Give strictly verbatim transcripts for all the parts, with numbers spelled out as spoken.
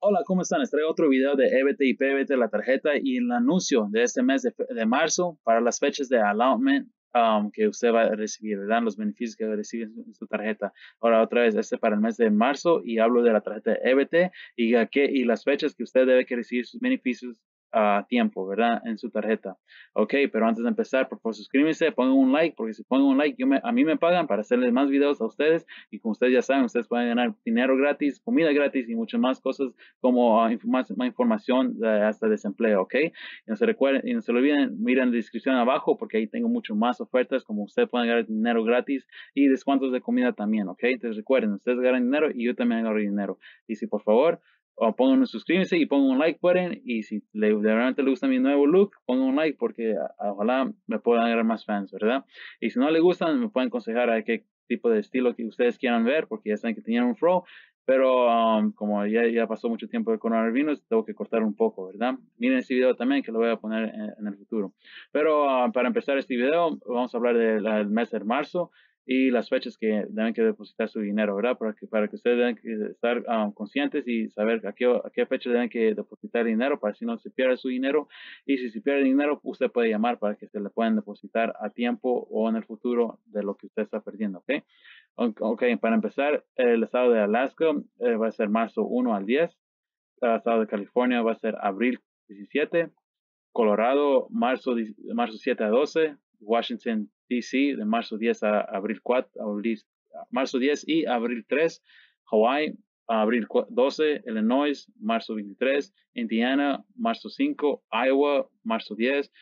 Hola, ¿cómo están? Les traigo otro video de E B T y P B T, la tarjeta y el anuncio de este mes de, de marzo para las fechas de allotment um, que usted va a recibir, ¿verdad? Los beneficios que va a recibir en su tarjeta. Ahora, otra vez, este para el mes de marzo y hablo de la tarjeta de E B T y, a qué, y las fechas que usted debe que recibir sus beneficios a tiempo, ¿verdad? En su tarjeta. Ok, pero antes de empezar, por favor, suscríbanse, pongan un like, porque si pongo un like, yo me, a mí me pagan para hacerles más videos a ustedes, y como ustedes ya saben, ustedes pueden ganar dinero gratis, comida gratis y muchas más cosas como uh, más, más información uh, hasta desempleo, ok. Y no se recuerden, y no se lo olviden, miren la descripción abajo, porque ahí tengo mucho más ofertas, como ustedes pueden ganar dinero gratis y descuentos de comida también, ok. Entonces recuerden, ustedes ganan dinero y yo también gano dinero. Y si por favor, o pongan un suscríbanse y pongan un like, pueden. Y si le, realmente les gusta mi nuevo look, pongan un like porque a, ojalá me puedan agarrar más fans, ¿verdad? Y si no les gustan, me pueden aconsejar a qué tipo de estilo que ustedes quieran ver, porque ya saben que tenían un fro, pero um, como ya, ya pasó mucho tiempo de coronavirus, tengo que cortar un poco, ¿verdad? Miren este video también que lo voy a poner en, en el futuro. Pero uh, para empezar este video, vamos a hablar del de mes de marzo y las fechas que deben que depositar su dinero, ¿verdad? Para que, para que ustedes deben que estar um, conscientes y saber a qué, a qué fecha deben que depositar dinero, para si no se pierde su dinero. Y si se pierde dinero, usted puede llamar para que se le puedan depositar a tiempo o en el futuro de lo que usted está perdiendo, ¿ok? Ok, para empezar, el estado de Alaska eh, va a ser marzo uno al diez. El estado de California va a ser abril diecisiete. Colorado, marzo siete a doce. Washington, D C, de marzo diez a abril cuatro, marzo diez y abril tres, Hawaii, abril doce, Illinois, marzo veintitrés, Indiana, marzo cinco, Iowa, marzo diez,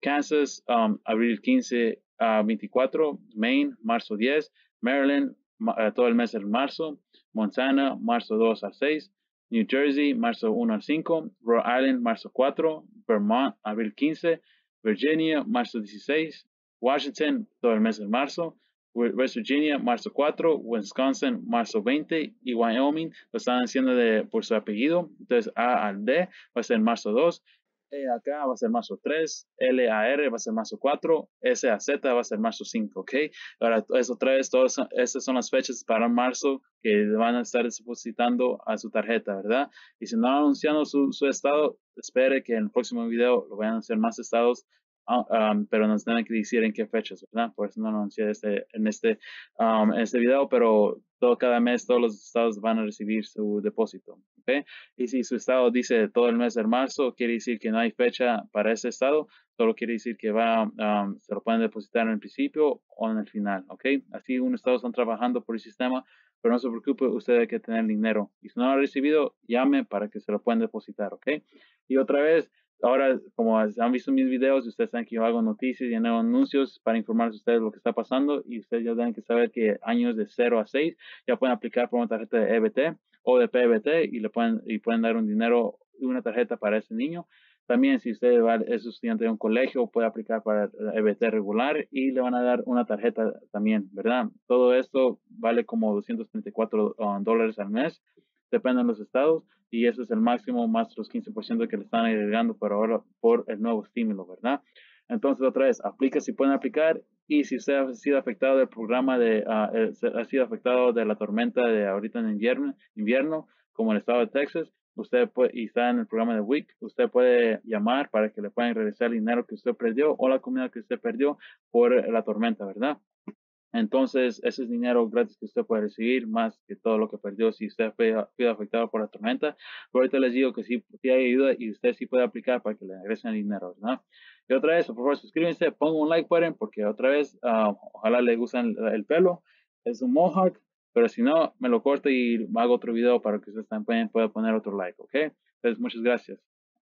Kansas, um, abril quince a veinticuatro, Maine, marzo diez, Maryland, ma uh, todo el mes del marzo, Montana, marzo dos a seis, New Jersey, marzo uno al cinco, Rhode Island, marzo cuatro, Vermont, abril quince, Virginia, marzo dieciséis, Washington, todo el mes de marzo, West Virginia, marzo cuatro, Wisconsin, marzo veinte y Wyoming, lo están haciendo de, por su apellido, entonces A al D va a ser marzo dos, E a K va a ser marzo tres, L a R va a ser marzo cuatro, S a Z va a ser marzo cinco, ¿ok? Ahora, eso otra vez, todas esas son las fechas para marzo que van a estar depositando a su tarjeta, ¿verdad? Y si no han anunciado su, su estado, espere que en el próximo video lo vayan a anunciar más estados, um, pero nos tienen que decir en qué fechas, ¿verdad? Por eso no lo anuncié este, en, este, um, en este video, pero todo, cada mes todos los estados van a recibir su depósito, ¿ok? Y si su estado dice todo el mes de marzo, quiere decir que no hay fecha para ese estado, solo quiere decir que va, um, se lo pueden depositar en el principio o en el final, ¿ok? Así unos estados están trabajando por el sistema. Pero no se preocupe, usted debe que tener dinero. Y si no lo ha recibido, llame para que se lo puedan depositar, ¿ok? Y otra vez, ahora, como han visto mis videos, ustedes saben que yo hago noticias y hago anuncios para informarles a ustedes lo que está pasando. Y ustedes ya deben que saber que años de cero a seis ya pueden aplicar por una tarjeta de E B T o de P B T y le pueden, y pueden dar un dinero, una tarjeta para ese niño. También, si usted es estudiante de un colegio, puede aplicar para E B T regular y le van a dar una tarjeta también, ¿verdad? Todo esto vale como doscientos treinta y cuatro dólares al mes, depende de los estados, y eso es el máximo más los quince por ciento que le están agregando por ahora por el nuevo estímulo, ¿verdad? Entonces, otra vez, aplica si pueden aplicar, y si usted ha sido afectado del programa, de, uh, ha sido afectado de la tormenta de ahorita en invierno, invierno como el estado de Texas, usted puede, y está en el programa de W I C, usted puede llamar para que le puedan regresar el dinero que usted perdió o la comida que usted perdió por la tormenta, ¿verdad? Entonces, ese es dinero gratis que usted puede recibir, más que todo lo que perdió si usted fue, fue afectado por la tormenta. Pero ahorita les digo que sí, sí hay ayuda y usted sí puede aplicar para que le regresen el dinero, ¿verdad? Y otra vez, por favor, suscríbanse, pongan un like, pueden, porque otra vez, uh, ojalá les guste el, el pelo. Es un mohawk. Pero si no, me lo corto y hago otro video para que ustedes también puedan poner otro like, ¿ok? Entonces, muchas gracias.